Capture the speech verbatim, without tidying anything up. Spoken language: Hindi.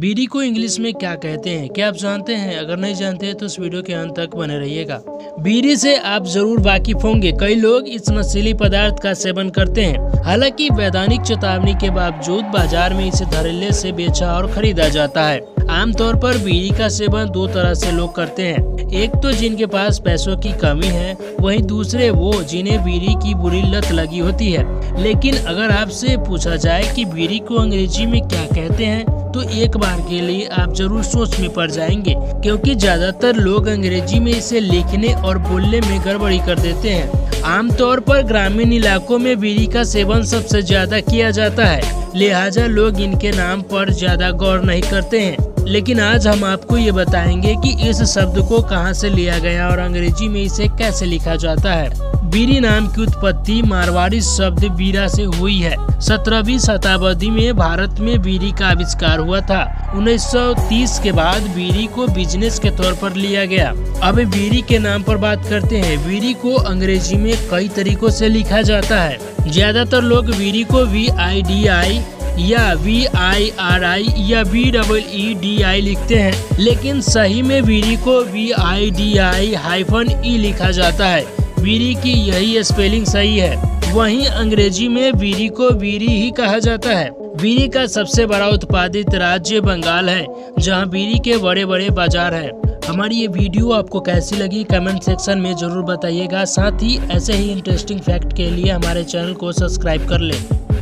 बीडी को इंग्लिश में क्या कहते हैं, क्या आप जानते हैं? अगर नहीं जानते तो इस वीडियो के अंत तक बने रहिएगा। बीडी से आप जरूर वाकिफ होंगे। कई लोग इस नशीली पदार्थ का सेवन करते हैं। हालांकि वैधानिक चेतावनी के बावजूद बाजार में इसे धड़ल्ले से बेचा और खरीदा जाता है। आमतौर पर बीडी का सेवन दो तरह से लोग करते हैं, एक तो जिनके पास पैसों की कमी है, वहीं दूसरे वो जिन्हें बीड़ी की बुरी लत लगी होती है। लेकिन अगर आपसे पूछा जाए कि बीड़ी को अंग्रेजी में क्या कहते हैं, तो एक बार के लिए आप जरूर सोच में पड़ जाएंगे, क्योंकि ज्यादातर लोग अंग्रेजी में इसे लिखने और बोलने में गड़बड़ी कर देते हैं। आमतौर पर ग्रामीण इलाकों में बीड़ी का सेवन सबसे ज्यादा किया जाता है, लिहाजा लोग इनके नाम पर ज्यादा गौर नहीं करते हैं। लेकिन आज हम आपको ये बताएंगे कि इस शब्द को कहाँ से लिया गया और अंग्रेजी में इसे कैसे लिखा जाता है। बीड़ी नाम की उत्पत्ति मारवाड़ी शब्द बीरा से हुई है। सत्रहवीं शताब्दी में भारत में बीड़ी का आविष्कार हुआ था। उन्नीस सौ तीस के बाद बीड़ी को बिजनेस के तौर पर लिया गया। अब बीड़ी के नाम पर बात करते हैं। बीड़ी को अंग्रेजी में कई तरीकों से लिखा जाता है। ज्यादातर लोग बीड़ी को वी आई डी आई या वी आई आर आई या B double E D I लिखते हैं, लेकिन सही में बीड़ी को V I D I hyphen E लिखा जाता है। बीड़ी की यही स्पेलिंग सही है। वहीं अंग्रेजी में बीड़ी को बीड़ी ही कहा जाता है। बीड़ी का सबसे बड़ा उत्पादित राज्य बंगाल है, जहां बीड़ी के बड़े बड़े बाजार हैं। हमारी ये वीडियो आपको कैसी लगी कमेंट सेक्शन में जरूर बताइएगा। साथ ही ऐसे ही इंटरेस्टिंग फैक्ट के लिए हमारे चैनल को सब्सक्राइब कर लें।